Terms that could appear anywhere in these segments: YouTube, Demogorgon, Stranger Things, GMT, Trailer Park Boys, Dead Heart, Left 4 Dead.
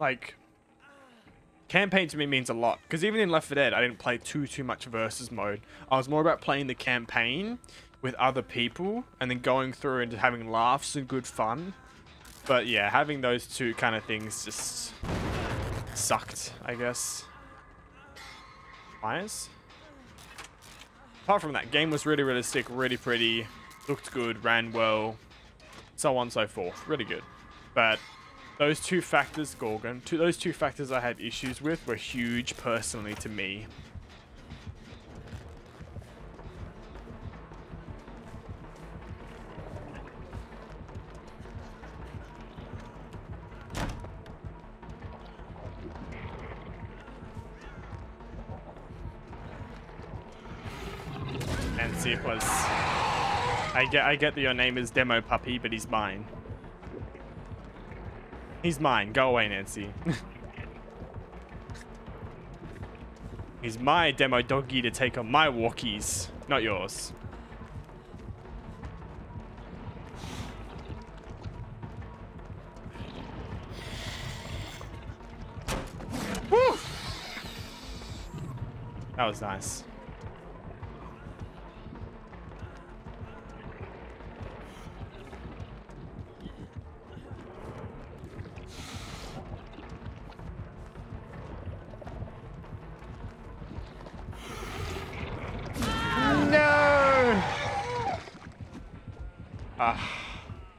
like, campaign to me means a lot, because even in Left 4 Dead I didn't play too much versus mode. I was more about playing the campaign with other people and then going through and just having laughs and good fun. But yeah, having those two kind of things just sucked, I guess. Fires. Apart from that, game was really realistic, really pretty, looked good, ran well, so on and so forth. Really good. But those two factors, Gorgon, those two factors I had issues with were huge personally to me. And see if it was... I get that your name is Demo Puppy, but he's mine. He's mine. Go away, Nancy. He's my demo doggy to take on my walkies, not yours. Woo! That was nice.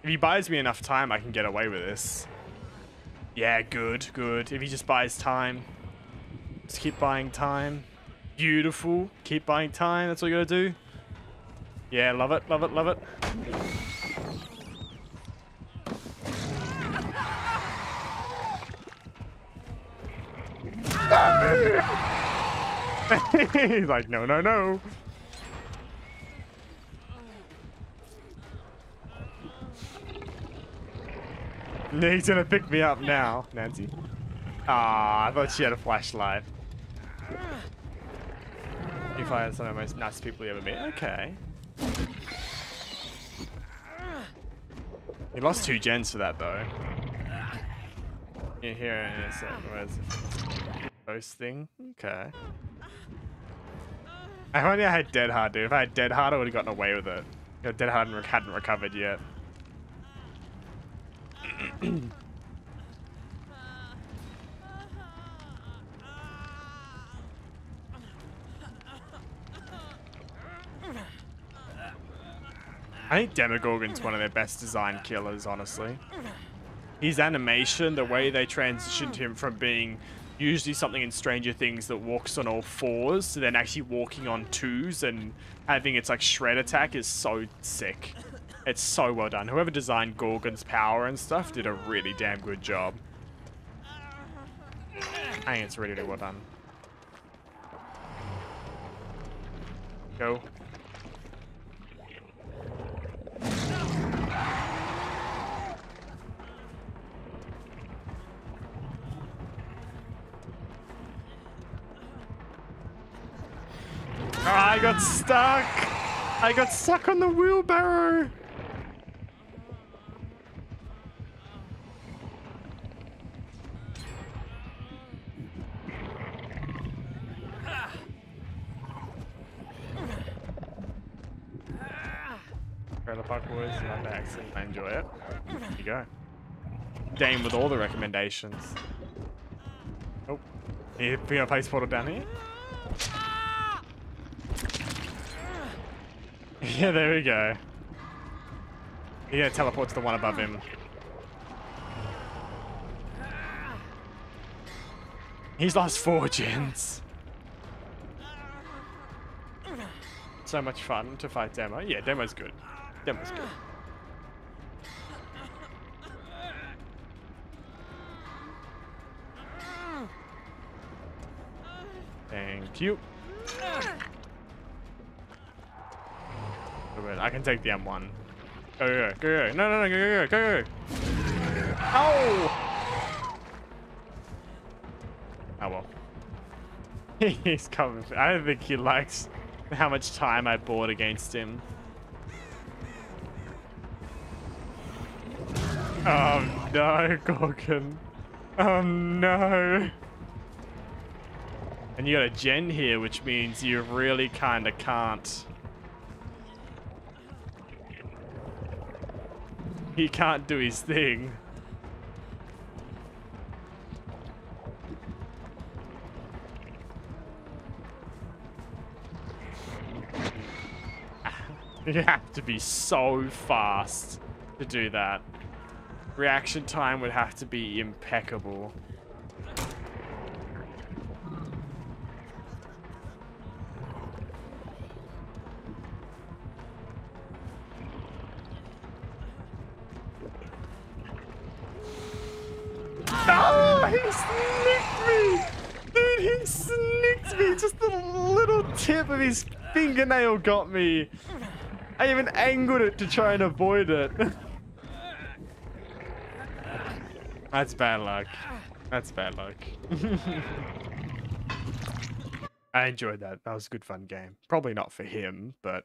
If he buys me enough time, I can get away with this. Yeah, good, good. If he just buys time, just keep buying time. Beautiful. Keep buying time. That's all you gotta do. Yeah, love it, love it, love it. He's like, no, no, no. He's gonna pick me up now, Nancy. Ah, I thought she had a flashlight. You find some of the most nice people you ever met. Okay. He lost 2 gens for that though. You hear it in a second. Where's it? Ghost thing. Okay. I only had Dead Heart, dude. If I had Dead Heart, I would have gotten away with it. Dead Heart hadn't recovered yet. I think Demogorgon's one of their best design killers, honestly. His animation, the way they transitioned him from being usually something in Stranger Things that walks on all fours to then actually walking on 2s and having its like shred attack is so sick. It's so well done. Whoever designed Gorgon's power and stuff did a really damn good job. I think it's really well done. Go. Oh, I got stuck! I got stuck on the wheelbarrow! Trailer Park Boys, love that accent. I enjoy it. There you go. Dame with all the recommendations. Oh, you gonna place portal down here? Yeah, there we go. You're gonna teleport to the one above him. He's lost 4 gens. So much fun to fight Demo. Yeah, Demo's good. Demo's good. Thank you. I can take the M1. Go, go, go, go. No, no, no, go, go, go, go. Ow! Oh, well. He's coming. I don't think he likes how much time I bought against him. Oh, no, Gorgon. Oh no. And you got a gen here, which means you really kind of can't. He can't do his thing. You have to be so fast to do that. Reaction time would have to be impeccable. Oh, he snicked me! Dude, he snicked me! Just the little tip of his fingernail got me. I even angled it to try and avoid it. That's bad luck. That's bad luck. I enjoyed that. That was a good fun game. Probably not for him, but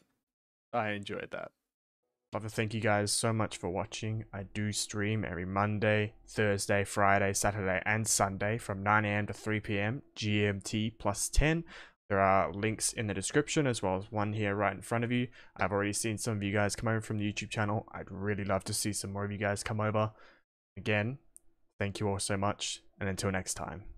I enjoyed that. I'd love to thank you guys so much for watching. I do stream every Monday, Thursday, Friday, Saturday, and Sunday from 9 AM to 3 PM GMT plus 10. There are links in the description as well as one here right in front of you. I've already seen some of you guys come over from the YouTube channel. I'd really love to see some more of you guys come over. Again, thank you all so much, and until next time.